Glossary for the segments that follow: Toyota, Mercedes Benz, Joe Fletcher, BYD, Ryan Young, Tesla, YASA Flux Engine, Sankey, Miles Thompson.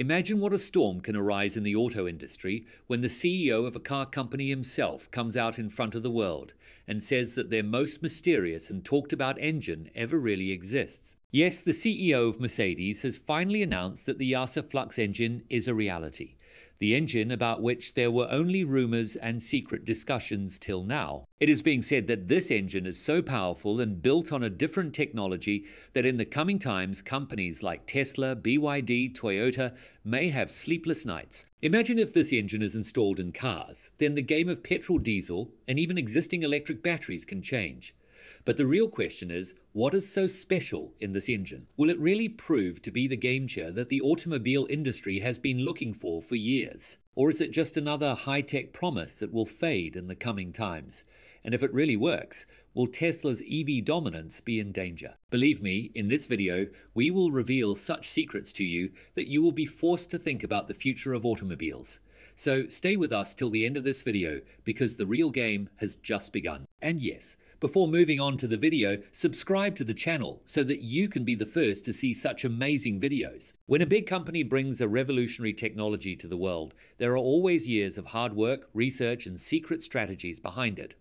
Imagine what a storm can arise in the auto industry when the CEO of a car company himself comes out in front of the world and says that their most mysterious and talked about engine ever really exists. Yes, the CEO of Mercedes has finally announced that the YASA Flux Engine is a reality. The engine about which there were only rumors and secret discussions till now. It is being said that this engine is so powerful and built on a different technology that in the coming times, companies like Tesla, BYD, Toyota may have sleepless nights. Imagine if this engine is installed in cars, then the game of petrol, diesel, and even existing electric batteries can change. But the real question is, what is so special in this engine? Will it really prove to be the game changer that the automobile industry has been looking for years? Or is it just another high-tech promise that will fade in the coming times? And if it really works, will Tesla's EV dominance be in danger? Believe me, in this video, we will reveal such secrets to you that you will be forced to think about the future of automobiles. So stay with us till the end of this video, because the real game has just begun. And yes, before moving on to the video, subscribe to the channel so that you can be the first to see such amazing videos. When a big company brings a revolutionary technology to the world, there are always years of hard work, research, and secret strategies behind it.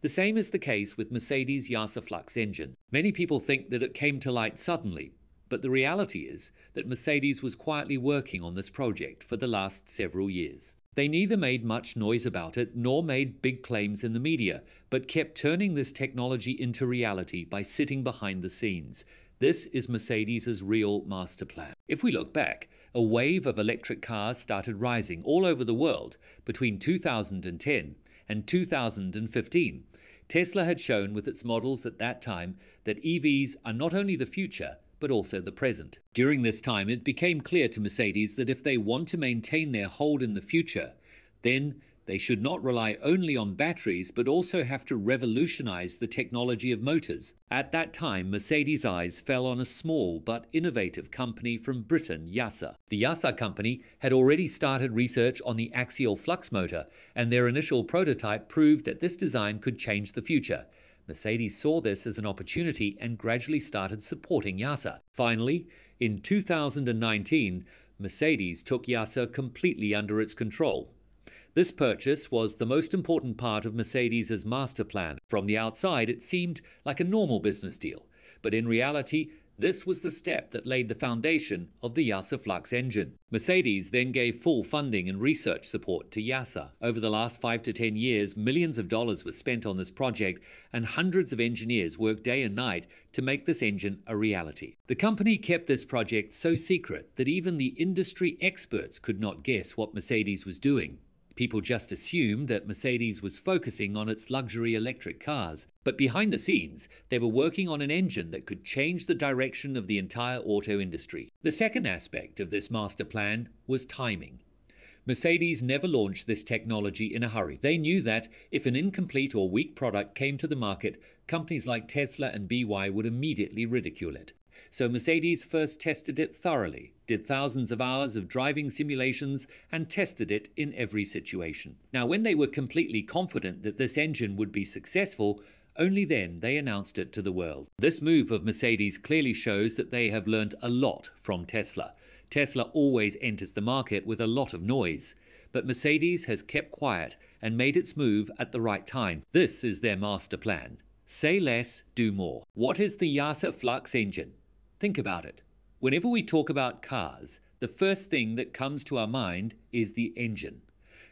The same is the case with Mercedes' YASA Flux engine. Many people think that it came to light suddenly, but the reality is that Mercedes was quietly working on this project for the last several years. They neither made much noise about it nor made big claims in the media, but kept turning this technology into reality by sitting behind the scenes. This is Mercedes' real master plan. If we look back, a wave of electric cars started rising all over the world between 2010 and 2015. Tesla had shown with its models at that time that EVs are not only the future, but also the present. During this time, it became clear to Mercedes that if they want to maintain their hold in the future, then they should not rely only on batteries, but also have to revolutionize the technology of motors. At that time, Mercedes' eyes fell on a small but innovative company from Britain, YASA. The YASA company had already started research on the axial flux motor, and their initial prototype proved that this design could change the future. Mercedes saw this as an opportunity and gradually started supporting YASA. Finally, in 2019, Mercedes took YASA completely under its control. This purchase was the most important part of Mercedes' master plan. From the outside, it seemed like a normal business deal, but in reality, this was the step that laid the foundation of the YASA Flux engine. Mercedes then gave full funding and research support to YASA. Over the last 5 to 10 years, millions of dollars were spent on this project, and hundreds of engineers worked day and night to make this engine a reality. The company kept this project so secret that even the industry experts could not guess what Mercedes was doing. People just assumed that Mercedes was focusing on its luxury electric cars. But behind the scenes, they were working on an engine that could change the direction of the entire auto industry. The second aspect of this master plan was timing. Mercedes never launched this technology in a hurry. They knew that if an incomplete or weak product came to the market, companies like Tesla and BYD would immediately ridicule it. So Mercedes first tested it thoroughly, did thousands of hours of driving simulations, and tested it in every situation. Now, when they were completely confident that this engine would be successful, only then they announced it to the world. This move of Mercedes clearly shows that they have learned a lot from Tesla. Tesla always enters the market with a lot of noise, but Mercedes has kept quiet and made its move at the right time. This is their master plan. Say less, do more. What is the YASA Flux engine? Think about it. Whenever we talk about cars, the first thing that comes to our mind is the engine.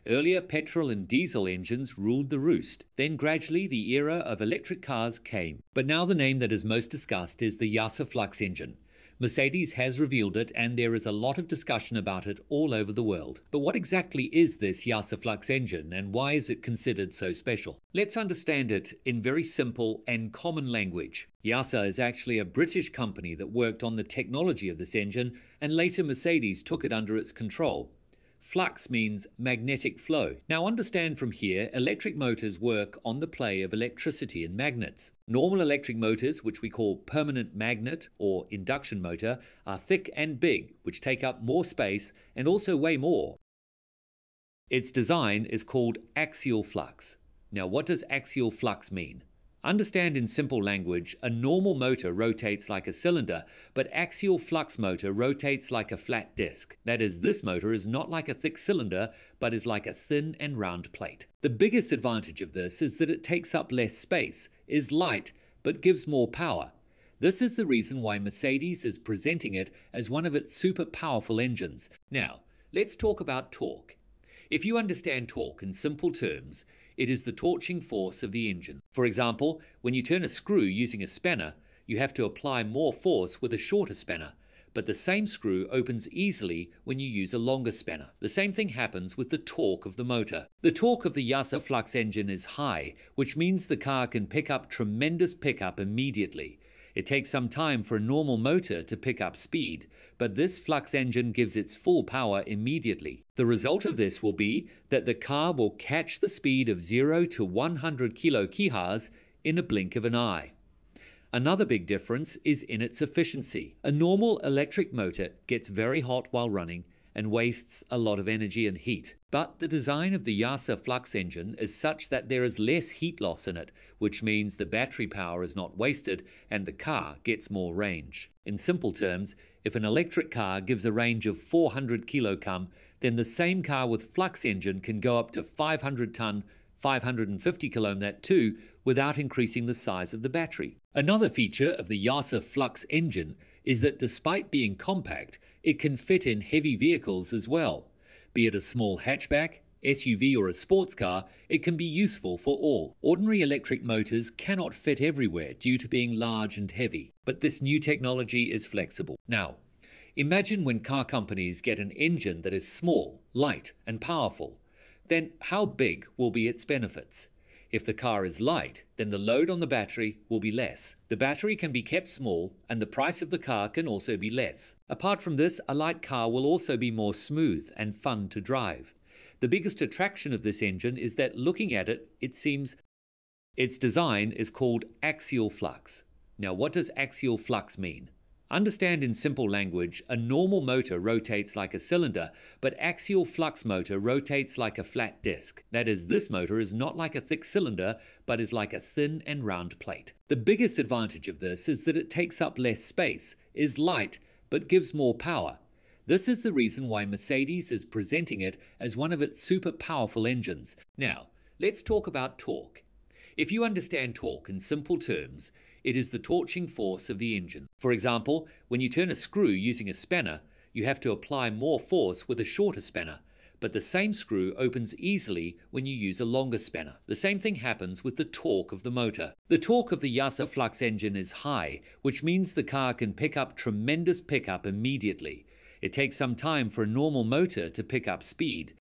Earlier, petrol and diesel engines ruled the roost. Then gradually, the era of electric cars came. But now the name that is most discussed is the YASA Flux engine. Mercedes has revealed it, and there is a lot of discussion about it all over the world. But what exactly is this YASA Flux engine, and why is it considered so special? Let's understand it in very simple and common language. YASA is actually a British company that worked on the technology of this engine, and later Mercedes took it under its control. Flux means magnetic flow. Now understand from here, electric motors work on the play of electricity and magnets. Normal electric motors, which we call permanent magnet or induction motor, are thick and big, which take up more space and also weigh more. Its design is called axial flux. Now what does axial flux mean? Understand in simple language, a normal motor rotates like a cylinder, but axial flux motor rotates like a flat disc. That is, this motor is not like a thick cylinder, but is like a thin and round plate. The biggest advantage of this is that it takes up less space, is light, but gives more power. This is the reason why Mercedes is presenting it as one of its super powerful engines. Now, let's talk about torque. If you understand torque in simple terms, it is the torching force of the engine. For example, when you turn a screw using a spanner, you have to apply more force with a shorter spanner, but the same screw opens easily when you use a longer spanner. The same thing happens with the torque of the motor. The torque of the YASA Flux engine is high, which means the car can pick up tremendous pickup immediately. It takes some time for a normal motor to pick up speed, but this flux engine gives its full power immediately. The result of this will be that the car will catch the speed of 0 to 100 km/h in a blink of an eye. Another big difference is in its efficiency. A normal electric motor gets very hot while running and wastes a lot of energy and heat. But the design of the YASA Flux engine is such that there is less heat loss in it, which means the battery power is not wasted and the car gets more range. In simple terms, if an electric car gives a range of 400 km, then the same car with flux engine can go up to 500 tonne, 550 km that too, without increasing the size of the battery. Another feature of the YASA Flux engine is that despite being compact, it can fit in heavy vehicles as well. Be it a small hatchback, SUV or a sports car, it can be useful for all. Ordinary electric motors cannot fit everywhere due to being large and heavy, but this new technology is flexible. Now, imagine when car companies get an engine that is small, light and powerful, then how big will be its benefits? If the car is light, then the load on the battery will be less. The battery can be kept small, and the price of the car can also be less. Apart from this, a light car will also be more smooth and fun to drive. The biggest attraction of this engine is that looking at it, it seems... Its design is called axial flux. Now, what does axial flux mean? Understand in simple language, a normal motor rotates like a cylinder, but axial flux motor rotates like a flat disc. That is, this motor is not like a thick cylinder, but is like a thin and round plate. The biggest advantage of this is that it takes up less space, is light, but gives more power. This is the reason why Mercedes is presenting it as one of its super powerful engines. Now, let's talk about torque. If you understand torque in simple terms, it is the torching force of the engine. For example, when you turn a screw using a spanner, you have to apply more force with a shorter spanner, but the same screw opens easily when you use a longer spanner. The same thing happens with the torque of the motor. The torque of the YASA Flux engine is high, which means the car can pick up tremendous pickup immediately. It takes some time for a normal motor to pick up speed,